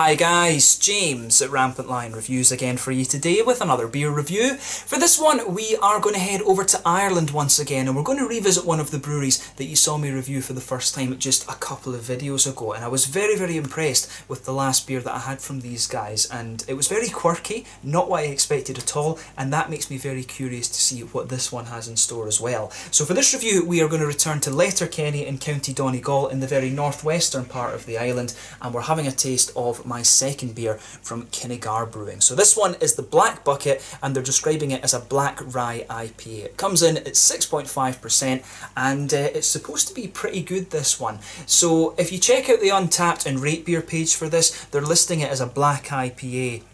Hi guys, James at Rampant Lion Reviews again for you today with another beer review. For this one we are going to head over to Ireland once again, and we're going to revisit one of the breweries that you saw me review for the first time just a couple of videos ago, and I was very impressed with the last beer that I had from these guys, and it was very quirky, not what I expected at all, and that makes me very curious to see what this one has in store as well. So for this review we are going to return to Letterkenny in County Donegal in the very northwestern part of the island, and we're having a taste of my second beer from Kinnegar Brewing. So this one is the Black Bucket, and they're describing it as a Black Rye IPA. It comes in at 6.5% and it's supposed to be pretty good, this one. So if you check out the Untappd and RateBeer page for this, they're listing it as a Black IPA.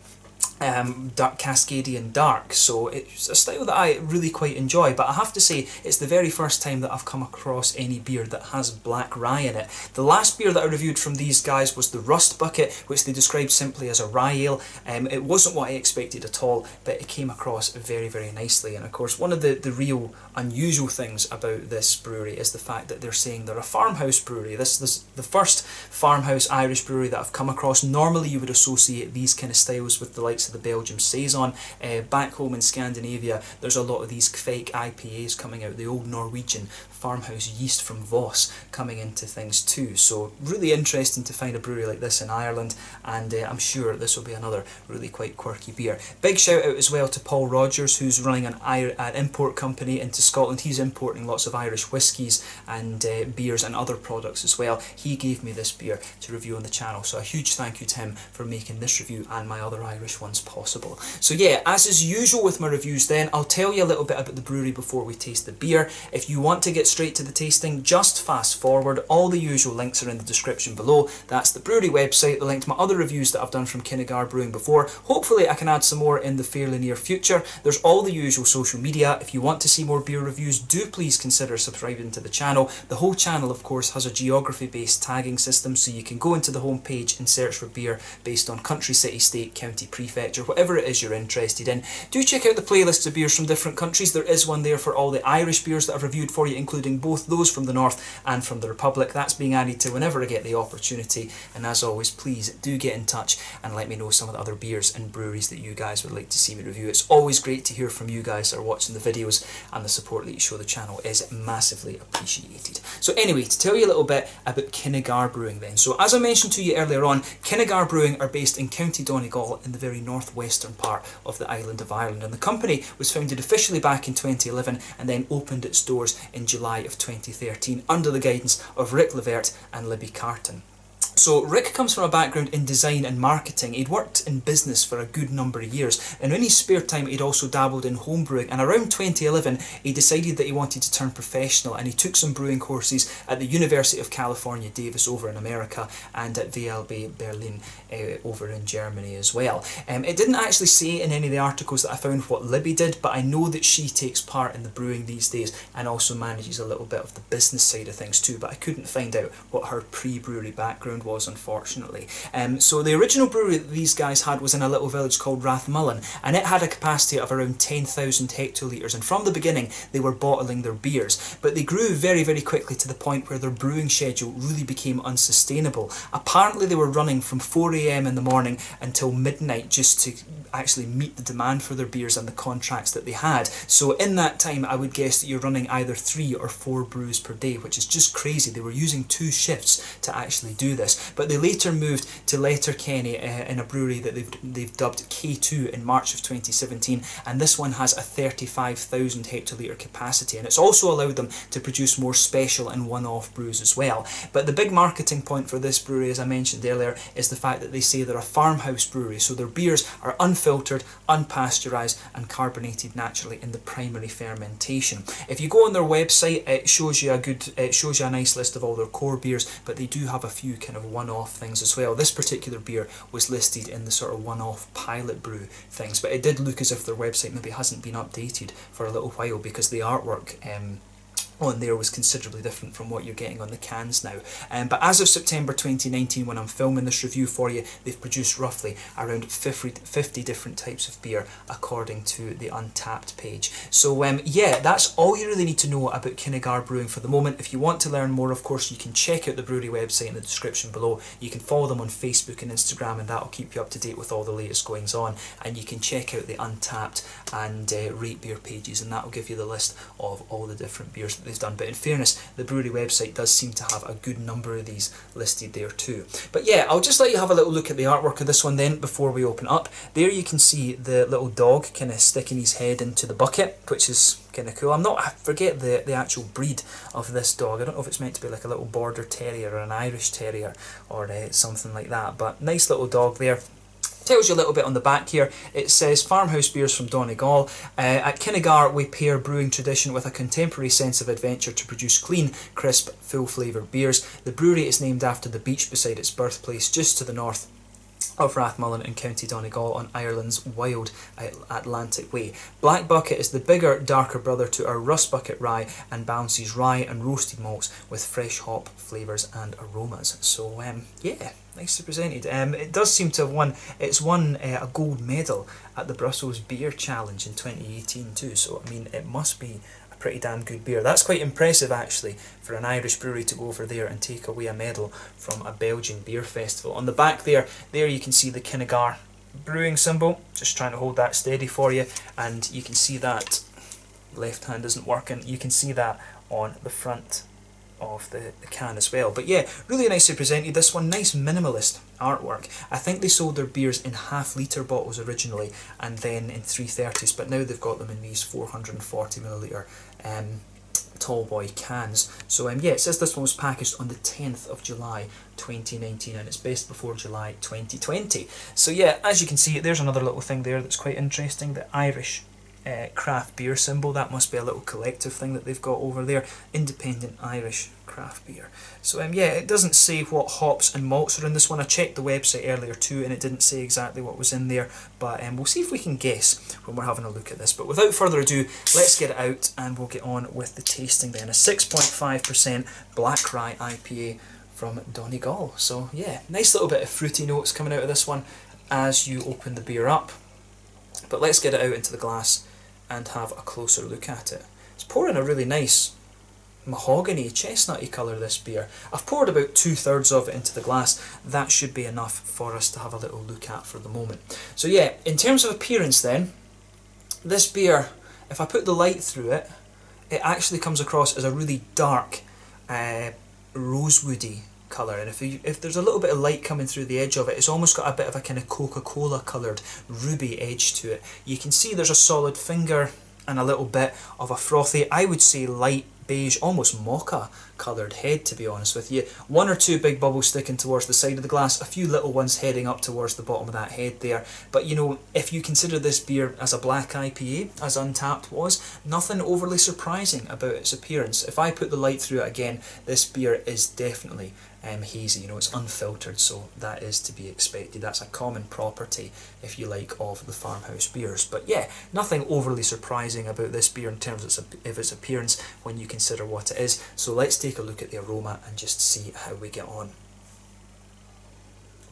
Dark Cascadian dark, so it's a style that I really quite enjoy, but I have to say it's the very first time that I've come across any beer that has black rye in it. The last beer that I reviewed from these guys was the Rust Bucket, which they described simply as a rye ale. It wasn't what I expected at all, but it came across very nicely, and of course one of the real unusual things about this brewery is the fact that they're saying they're a farmhouse brewery. This is the first farmhouse Irish brewery that I've come across. Normally you would associate these kind of styles with the likes of the Belgium Saison. Back home in Scandinavia there's a lot of these fake IPAs coming out, the old Norwegian farmhouse yeast from Voss coming into things too, so really interesting to find a brewery like this in Ireland, and I'm sure this will be another really quite quirky beer. Big shout out as well to Paul Rogers, who's running an import company into Scotland. He's importing lots of Irish whiskies and beers and other products as well. He gave me this beer to review on the channel, so a huge thank you to him for making this review and my other Irish ones possible. So yeah, as is usual with my reviews then, I'll tell you a little bit about the brewery before we taste the beer. If you want to get straight to the tasting, just fast forward. All the usual links are in the description below. That's the brewery website, the link to my other reviews that I've done from Kinnegar Brewing before. Hopefully I can add some more in the fairly near future. There's all the usual social media. If you want to see more beer reviews, do please consider subscribing to the channel. The whole channel of course has a geography based tagging system, so you can go into the home page and search for beer based on country, city, state, county, prefecture, or whatever it is you're interested in. Do check out the playlists of beers from different countries. There is one there for all the Irish beers that I've reviewed for you, including both those from the North and from the Republic. That's being added to whenever I get the opportunity, and as always please do get in touch and let me know some of the other beers and breweries that you guys would like to see me review. It's always great to hear from you guys that are watching the videos, and the support that you show the channel is massively appreciated. So anyway, to tell you a little bit about Kinnegar Brewing then. So as I mentioned to you earlier on, Kinnegar Brewing are based in County Donegal in the very northwestern part of the island of Ireland, and the company was founded officially back in 2011 and then opened its doors in July of 2013 under the guidance of Rick Levert and Libby Carton. So Rick comes from a background in design and marketing. He'd worked in business for a good number of years, and in his spare time he'd also dabbled in homebrewing, and around 2011 he decided that he wanted to turn professional, and he took some brewing courses at the University of California Davis over in America and at VLB Berlin over in Germany as well. It didn't actually say in any of the articles that I found what Libby did, but I know that she takes part in the brewing these days and also manages a little bit of the business side of things too, but I couldn't find out what her pre-brewery background was, unfortunately. So the original brewery that these guys had was in a little village called Rathmullen, and it had a capacity of around 10,000 hectolitres, and from the beginning they were bottling their beers, but they grew very quickly to the point where their brewing schedule really became unsustainable. Apparently they were running from 4 a.m. in the morning until midnight just to actually meet the demand for their beers and the contracts that they had. So in that time I would guess that you're running either 3 or 4 brews per day, which is just crazy. They were using 2 shifts to actually do this. But they later moved to Letterkenny in a brewery that they've dubbed K2 in March of 2017, and this one has a 35,000 hectolitre capacity, and it's also allowed them to produce more special and one-off brews as well. But the big marketing point for this brewery, as I mentioned earlier, is the fact that they say they're a farmhouse brewery, so their beers are unfiltered, unpasteurised and carbonated naturally in the primary fermentation. If you go on their website it shows you a nice list of all their core beers, but they do have a few kind of one-off things as well. This particular beer was listed in the sort of one-off pilot brew things, but it did look as if their website maybe hasn't been updated for a little while because the artwork on there was considerably different from what you're getting on the cans now. But as of September 2019, when I'm filming this review for you, they've produced roughly around 50 different types of beer according to the Untappd page. So yeah, that's all you really need to know about Kinnegar Brewing for the moment. If you want to learn more, of course, you can check out the brewery website in the description below. You can follow them on Facebook and Instagram, and that'll keep you up to date with all the latest goings on. And you can check out the Untappd and RateBeer pages, and that'll give you the list of all the different beers they've done. But in fairness, the brewery website does seem to have a good number of these listed there too. But yeah, I'll just let you have a little look at the artwork of this one then before we open up. There you can see the little dog kind of sticking his head into the bucket, which is kind of cool. I forget the actual breed of this dog. I don't know if it's meant to be like a little border terrier or an Irish terrier or something like that, but nice little dog there. Tells you a little bit on the back here. It says farmhouse beers from Donegal. At Kinnegar we pair brewing tradition with a contemporary sense of adventure to produce clean, crisp, full flavoured beers. The brewery is named after the beach beside its birthplace just to the north of Rathmullen in County Donegal on Ireland's wild Atlantic way. Black Bucket is the bigger, darker brother to our Rust Bucket Rye and balances rye and roasted malts with fresh hop flavours and aromas. So yeah, nicely presented. It does seem to have won. It's won a gold medal at the Brussels Beer Challenge in 2018 too. So I mean, it must be a pretty damn good beer. That's quite impressive actually for an Irish brewery to go over there and take away a medal from a Belgian beer festival. On the back there you can see the Kinnegar Brewing symbol. Just trying to hold that steady for you, and you can see that left hand isn't working. You can see that on the front of the can as well. But yeah, really nicely presented this one. Nice minimalist artwork. I think they sold their beers in half-litre bottles originally and then in 330s, but now they've got them in these 440ml tallboy cans. So yeah, it says this one was packaged on the 10th of July 2019 and it's best before July 2020. So yeah, as you can see, there's another little thing there that's quite interesting. The Irish craft beer symbol. That must be a little collective thing that they've got over there. Independent Irish craft beer. So yeah, it doesn't say what hops and malts are in this one. I checked the website earlier too and it didn't say exactly what was in there, but we'll see if we can guess when we're having a look at this. But without further ado, let's get it out and we'll get on with the tasting then. A 6.5% Black Rye IPA from Donegal. So yeah, nice little bit of fruity notes coming out of this one as you open the beer up. But let's get it out into the glass and have a closer look at it. It's pouring a really nice mahogany, chestnutty colour, this beer. I've poured about 2/3 of it into the glass. That should be enough for us to have a little look at for the moment. So yeah, in terms of appearance then, this beer, if I put the light through it, it actually comes across as a really dark, rosewoody colour, and if there's a little bit of light coming through the edge of it, it's almost got a bit of a kind of Coca-Cola coloured ruby edge to it. You can see there's a solid finger and a little bit of a frothy, I would say light beige, almost mocha coloured head, to be honest with you. One or two big bubbles sticking towards the side of the glass, a few little ones heading up towards the bottom of that head there. But you know, if you consider this beer as a black IPA, as Untappd was, nothing overly surprising about its appearance. If I put the light through it again, this beer is definitely hazy. You know, it's unfiltered, so that is to be expected. That's a common property, if you like, of the farmhouse beers. But yeah, nothing overly surprising about this beer in terms of its appearance when you consider what it is. So let's take a look at the aroma and just see how we get on.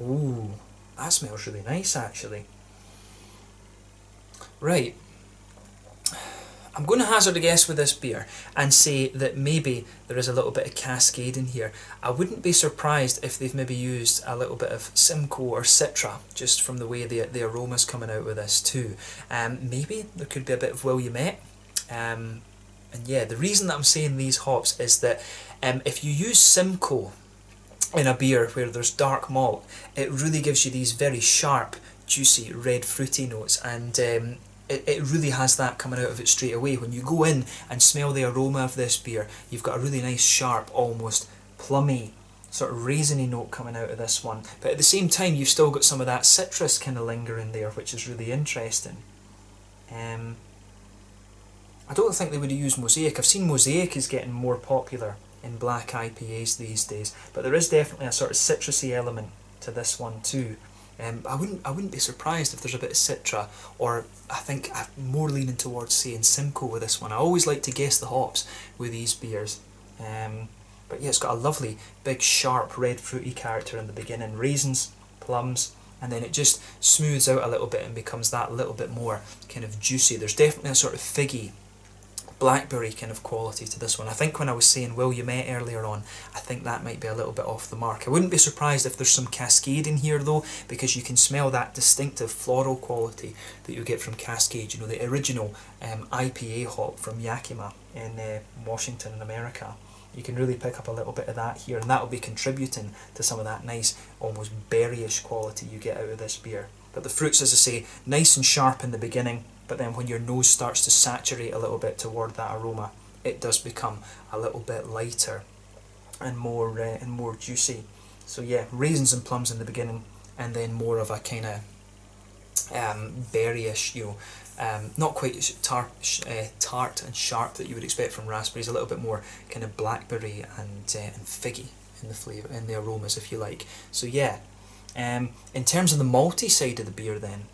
Ooh, that smells really nice actually. Right, I'm going to hazard a guess with this beer and say that maybe there is a little bit of Cascade in here. I wouldn't be surprised if they've maybe used a little bit of Simcoe or Citra, just from the way the aroma's coming out with this too. Maybe there could be a bit of Willamette. And yeah, the reason that I'm saying these hops is that if you use Simcoe in a beer where there's dark malt, it really gives you these very sharp, juicy, red fruity notes, and it really has that coming out of it straight away. When you go in and smell the aroma of this beer, you've got a really nice, sharp, almost plummy, sort of raisiny note coming out of this one. But at the same time, you've still got some of that citrus kind of lingering there, which is really interesting. I don't think they would have used Mosaic. I've seen Mosaic is getting more popular in black IPAs these days, but there is definitely a sort of citrusy element to this one too. I wouldn't be surprised if there's a bit of Citra, or I think I'm more leaning towards saying Simcoe with this one. I always like to guess the hops with these beers. But yeah, it's got a lovely big sharp red fruity character in the beginning, raisins, plums, and then it just smooths out a little bit and becomes that little bit more kind of juicy. There's definitely a sort of figgy, blackberry kind of quality to this one. I think when I was saying Willamette earlier on, I think that might be a little bit off the mark. I wouldn't be surprised if there's some Cascade in here though, because you can smell that distinctive floral quality that you get from Cascade, you know, the original IPA hop from Yakima in Washington in America. You can really pick up a little bit of that here, and that will be contributing to some of that nice, almost berry-ish quality you get out of this beer. But the fruits, as I say, nice and sharp in the beginning, but then when your nose starts to saturate a little bit toward that aroma, it does become a little bit lighter and more juicy. So yeah, raisins and plums in the beginning, and then more of a kind of berryish, you know, not quite tart and sharp that you would expect from raspberries. A little bit more kind of blackberry and figgy in the flavour, in the aromas, if you like. So yeah, in terms of the malty side of the beer, then,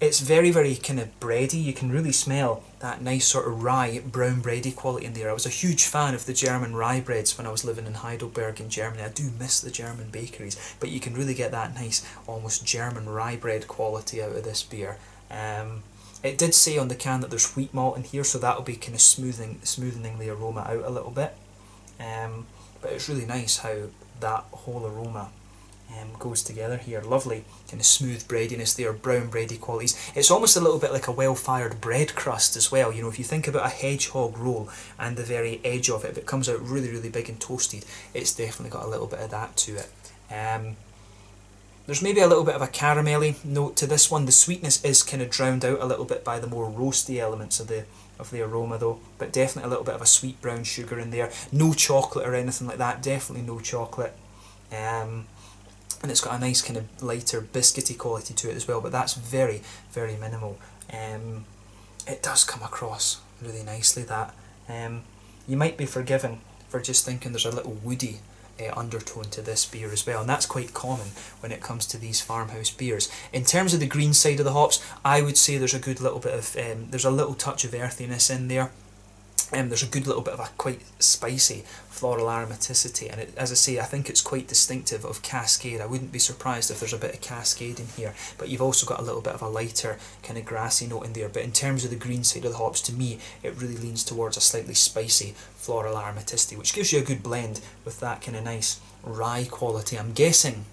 it's very, very kind of bready. You can really smell that nice sort of rye, brown bready quality in there. I was a huge fan of the German rye breads when I was living in Heidelberg in Germany. I do miss the German bakeries, but you can really get that nice, almost German rye bread quality out of this beer. It did say on the can that there's wheat malt in here, so that'll be kind of smoothing the aroma out a little bit. But it's really nice how that whole aroma goes together here. Lovely kind of smooth breadiness there, brown bready qualities. It's almost a little bit like a well-fired bread crust as well. You know, if you think about a hedgehog roll and the very edge of it, if it comes out really, really big and toasted, it's definitely got a little bit of that to it. There's maybe a little bit of a caramelly note to this one. The sweetness is kind of drowned out a little bit by the more roasty elements of the aroma though, but definitely a little bit of a sweet brown sugar in there. No chocolate or anything like that, definitely no chocolate. And it's got a nice kind of lighter biscuity quality to it as well, but that's very, very minimal. It does come across really nicely, that. You might be forgiven for just thinking there's a little woody undertone to this beer as well, and that's quite common when it comes to these farmhouse beers. In terms of the green side of the hops, I would say there's a good little bit of, there's a little touch of earthiness in there. There's a good little bit of a quite spicy floral aromaticity, and it, as I say, I think it's quite distinctive of Cascade. I wouldn't be surprised if there's a bit of Cascade in here, but you've also got a little bit of a lighter kind of grassy note in there. But in terms of the green side of the hops, to me, it really leans towards a slightly spicy floral aromaticity, which gives you a good blend with that kind of nice rye quality. I'm guessing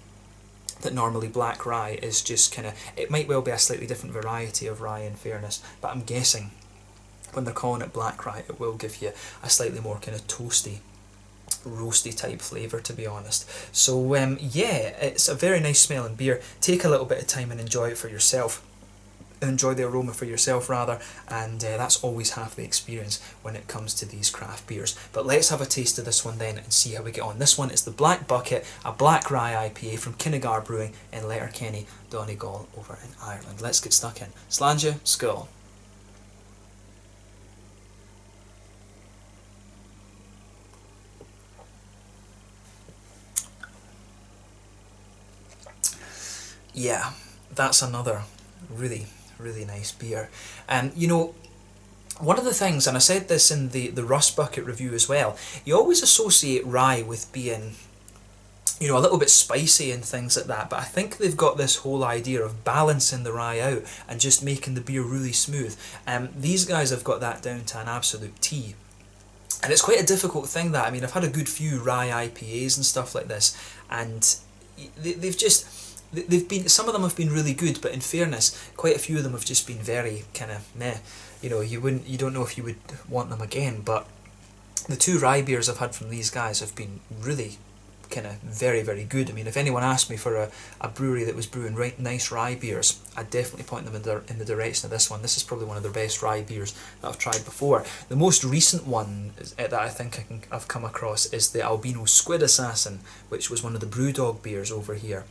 that normally black rye is just kind of, it might well be a slightly different variety of rye in fairness, but I'm guessing when they're calling it black rye, it will give you a slightly more kind of toasty, roasty type flavour, to be honest. So yeah, it's a very nice smelling beer. Take a little bit of time and enjoy it for yourself. Enjoy the aroma for yourself, rather, and that's always half the experience when it comes to these craft beers. But let's have a taste of this one then and see how we get on. This one is the Black Bucket, a black rye IPA from Kinnegar Brewing in Letterkenny, Donegal, over in Ireland. Let's get stuck in. Slánja, skål. Yeah, that's another really, really nice beer. You know, one of the things, and I said this in the Rust Bucket review as well, you always associate rye with being, you know, a little bit spicy and things like that, but I think they've got this whole idea of balancing the rye out and just making the beer really smooth. These guys have got that down to an absolute T. And it's quite a difficult thing, that. I mean, I've had a good few rye IPAs and stuff like this, and they've just... They've been, some of them have been really good, but in fairness, quite a few of them have just been very kind of meh. You know, you don't know if you would want them again. But the two rye beers I've had from these guys have been really kind of very, very good. I mean, if anyone asked me for a brewery that was brewing nice rye beers, I'd definitely point them in the direction of this one. This is probably one of their best rye beers that I've tried before. The most recent one that I think I've come across is the Albino Squid Assassin, which was one of the Brewdog beers over here.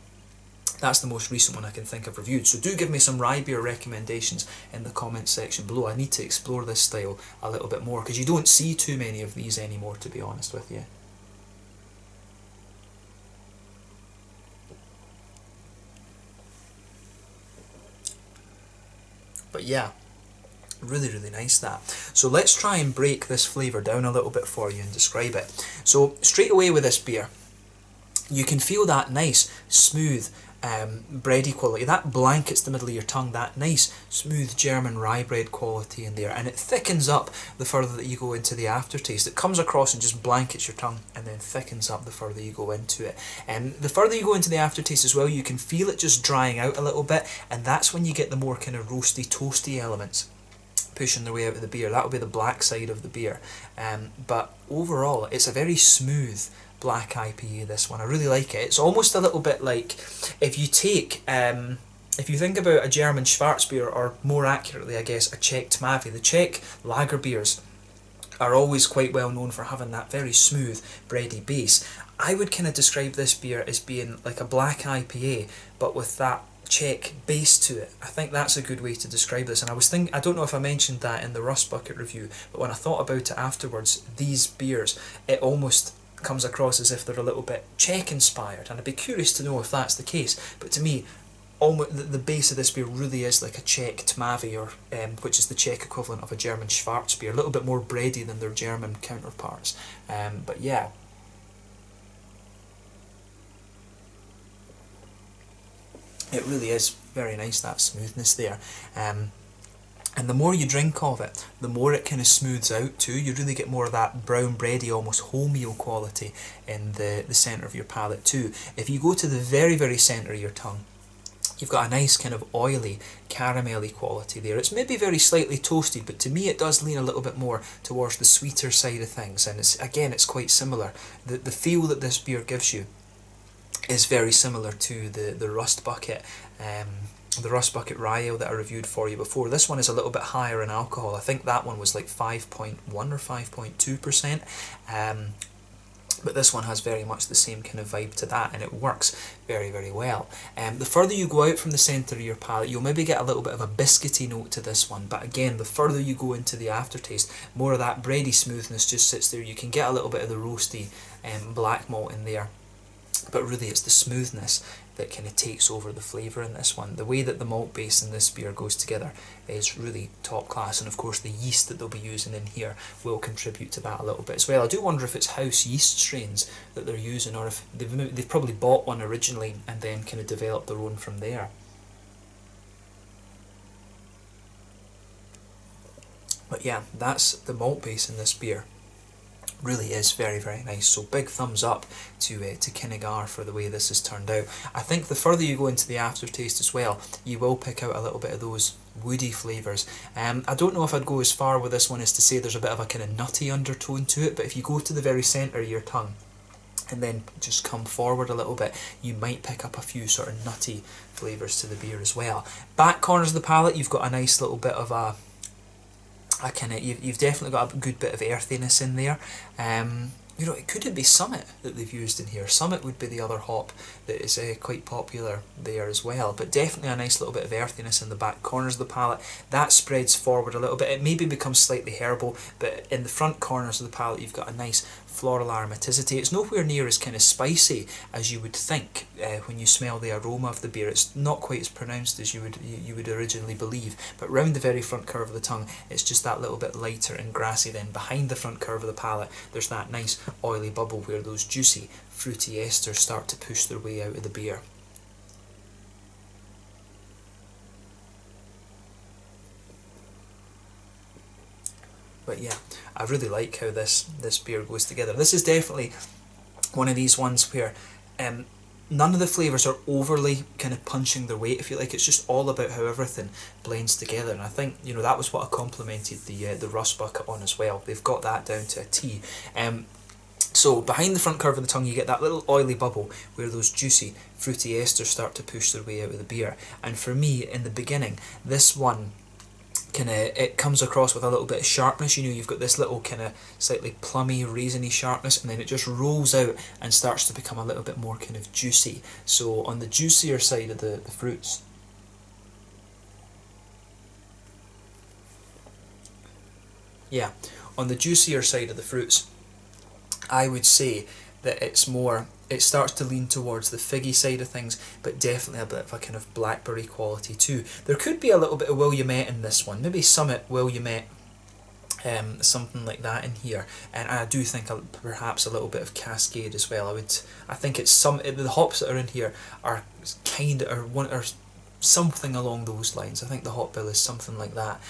That's the most recent one I can think I've reviewed. So do give me some rye beer recommendations in the comments section below. I need to explore this style a little bit more, because you don't see too many of these anymore, to be honest with you. But yeah, really, really nice that. So let's try and break this flavour down a little bit for you and describe it. So straight away with this beer, you can feel that nice, smooth, bready quality. That blankets the middle of your tongue, that nice, smooth German rye bread quality in there. And it thickens up the further that you go into the aftertaste. It comes across and just blankets your tongue and then thickens up the further you go into it. And the further you go into the aftertaste as well, you can feel it just drying out a little bit. And that's when you get the more kind of roasty, toasty elements pushing their way out of the beer. That will be the black side of the beer. But overall, it's a very smooth black IPA, this one. I really like it. It's almost a little bit like, if you take, if you think about a German Schwarz beer, or more accurately, I guess, a Czech Tmavi. The Czech lager beers are always quite well known for having that very smooth, bready base. I would kind of describe this beer as being like a black IPA, but with that Czech base to it. I think that's a good way to describe this. And I was thinking, I don't know if I mentioned that in the Rust Bucket review, but when I thought about it afterwards, these beers, it almost comes across as if they're a little bit Czech inspired, and I'd be curious to know if that's the case. But to me, almost the base of this beer really is like a Czech Tmavi, or which is the Czech equivalent of a German Schwarz beer, a little bit more bready than their German counterparts. But yeah. It really is very nice, that smoothness there. And the more you drink of it, the more it kind of smooths out too. You really get more of that brown bready, almost wholemeal quality in the centre of your palate too. If you go to the very, very centre of your tongue, you've got a nice kind of oily, caramelly quality there. It's maybe very slightly toasted, but to me it does lean a little bit more towards the sweeter side of things. And it's, again, it's quite similar. The feel that this beer gives you is very similar to the Rust Bucket, the Rust Bucket Rye Ale that I reviewed for you before. This one is a little bit higher in alcohol. I think that one was like 5.1 or 5.2%. But this one has very much the same kind of vibe to that, and it works very, very well. The further you go out from the centre of your palate, you'll maybe get a little bit of a biscuity note to this one, but again, the further you go into the aftertaste, more of that bready smoothness just sits there. You can get a little bit of the roasty black malt in there, but really it's the smoothness that kind of takes over the flavour in this one. The way that the malt base in this beer goes together is really top class, and of course the yeast that they'll be using in here will contribute to that a little bit as well. I do wonder if it's house yeast strains that they're using, or if they've probably bought one originally and then kind of developed their own from there. But yeah, that's the malt base in this beer. Really is very, very nice. So big thumbs up to Kinnegar for the way this has turned out. I think the further you go into the aftertaste as well, you will pick out a little bit of those woody flavours. I don't know if I'd go as far with this one as to say there's a bit of a kind of nutty undertone to it, but if you go to the very centre of your tongue and then just come forward a little bit, you might pick up a few sort of nutty flavours to the beer as well. Back corners of the palate, you've got a nice little bit of a you've definitely got a good bit of earthiness in there. You know, it couldn't be Summit that they've used in here. Summit would be the other hop that is quite popular there as well, but definitely a nice little bit of earthiness in the back corners of the palate. That spreads forward a little bit. It maybe becomes slightly herbal, but in the front corners of the palate you've got a nice floral aromaticity. It's nowhere near as kind of spicy as you would think when you smell the aroma of the beer. It's not quite as pronounced as you would originally believe, but round the very front curve of the tongue, it's just that little bit lighter and grassy. Then behind the front curve of the palate, there's that nice oily bubble where those juicy, fruity esters start to push their way out of the beer. But yeah, I really like how this beer goes together. This is definitely one of these ones where none of the flavours are overly kind of punching their weight, if you like. It's just all about how everything blends together, and I think, you know, that was what I complimented the Rust Bucket on as well. They've got that down to a T. So behind the front curve of the tongue, you get that little oily bubble where those juicy, fruity esters start to push their way out of the beer. And for me, in the beginning, this one, it comes across with a little bit of sharpness. You know, you've got this little kind of slightly plummy, raisiny sharpness, and then it just rolls out and starts to become a little bit more kind of juicy. So on the juicier side of the fruits, yeah, on the juicier side of the fruits, I would say that it's more it starts to lean towards the figgy side of things, but definitely a bit of a kind of blackberry quality too. There could be a little bit of Willamette in this one, maybe Summit, Willamette, something like that in here, and I do think perhaps a little bit of Cascade as well. I think it's the hops that are in here are kind of something along those lines. I think the hop bill is something like that,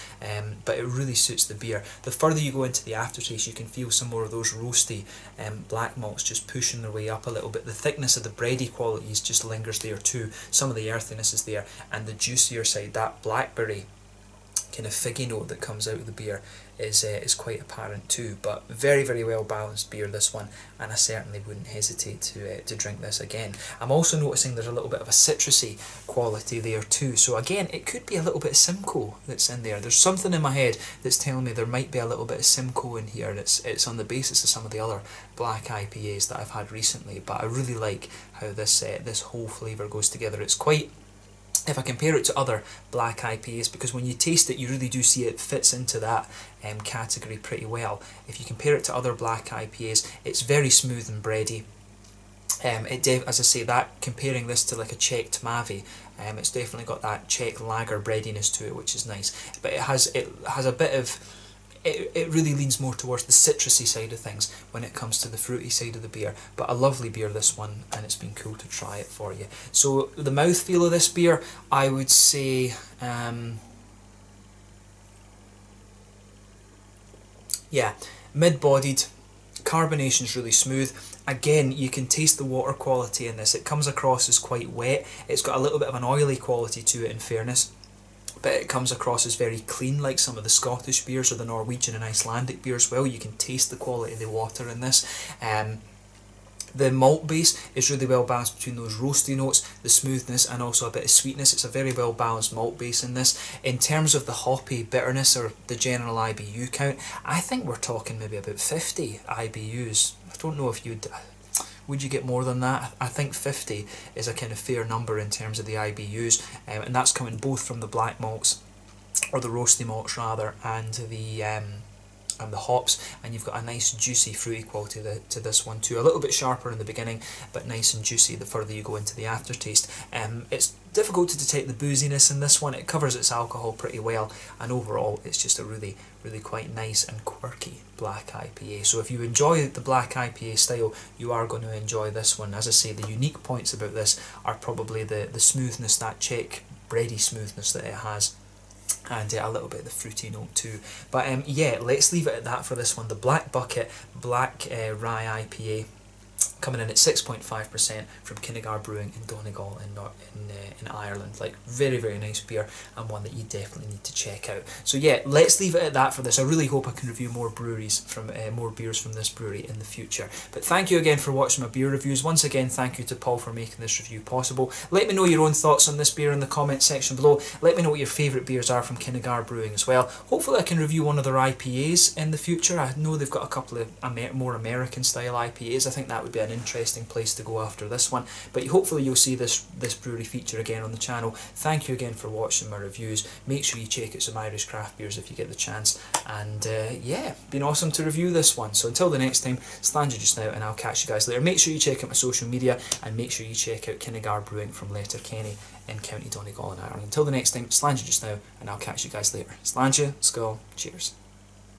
but it really suits the beer. The further you go into the aftertaste, you can feel some more of those roasty black malts just pushing their way up a little bit. The thickness of the bready qualities just lingers there too. Some of the earthiness is there, and the juicier side, that blackberry kind of figgy note that comes out of the beer is quite apparent too. But very, very well balanced beer, this one, and I certainly wouldn't hesitate to drink this again. I'm also noticing there's a little bit of a citrusy quality there too, so again it could be a little bit of Simcoe that's in there. There's something in my head that's telling me there might be a little bit of Simcoe in here, and it's on the basis of some of the other black IPAs that I've had recently, but I really like how this whole flavour goes together. It's quite, if I compare it to other black IPAs, because when you taste it you really do see it fits into that category pretty well. If you compare it to other black IPAs, it's very smooth and bready. As I say, that comparing this to like a Czech Tmavi, it's definitely got that Czech lager breadiness to it, which is nice, but it has a bit of, it really leans more towards the citrusy side of things when it comes to the fruity side of the beer. But a lovely beer, this one, and it's been cool to try it for you. So the mouthfeel of this beer, I would say, yeah, mid-bodied. Carbonation's really smooth. Again, you can taste the water quality in this. It comes across as quite wet. It's got a little bit of an oily quality to it, in fairness, but it comes across as very clean, like some of the Scottish beers or the Norwegian and Icelandic beers. Well, you can taste the quality of the water in this. The malt base is really well balanced between those roasty notes, the smoothness, and also a bit of sweetness. It's a very well balanced malt base in this. In terms of the hoppy bitterness or the general IBU count, I think we're talking maybe about 50 IBUs. I don't know if would you get more than that? I think 50 is a kind of fair number in terms of the IBUs, and that's coming both from the black malts, or the roasty malts rather, and the hops, and you've got a nice juicy fruity quality to this one too. A little bit sharper in the beginning, but nice and juicy the further you go into the aftertaste. It's difficult to detect the booziness in this one. It covers its alcohol pretty well, and overall it's just a really, really quite nice and quirky black IPA. So if you enjoy the black IPA style, you are going to enjoy this one. As I say, the unique points about this are probably the smoothness, that Czech bready smoothness that it has, and a little bit of the fruity note too. But yeah, let's leave it at that for this one. The Black Bucket Black Rye IPA, coming in at 6.5% from Kinnegar Brewing in Donegal in Ireland. Like, very, very nice beer, and one that you definitely need to check out. So yeah, let's leave it at that for this. I really hope I can review more beers from this brewery in the future. But thank you again for watching my beer reviews. Once again, thank you to Paul for making this review possible. Let me know your own thoughts on this beer in the comment section below. Let me know what your favourite beers are from Kinnegar Brewing as well. Hopefully I can review one of their IPAs in the future. I know they've got a couple of more American style IPAs. I think that would be an interesting place to go after this one, but hopefully you'll see this brewery feature again on the channel. Thank you again for watching my reviews. Make sure you check out some Irish craft beers if you get the chance, and yeah, been awesome to review this one. So until the next time, stand you just now, and I'll catch you guys later. Make sure you check out my social media, and make sure you check out Kinnegar Brewing from Letterkenny in County Donegal in Ireland. Until the next time, stand you just now, and I'll catch you guys later. Stand you, skull, cheers.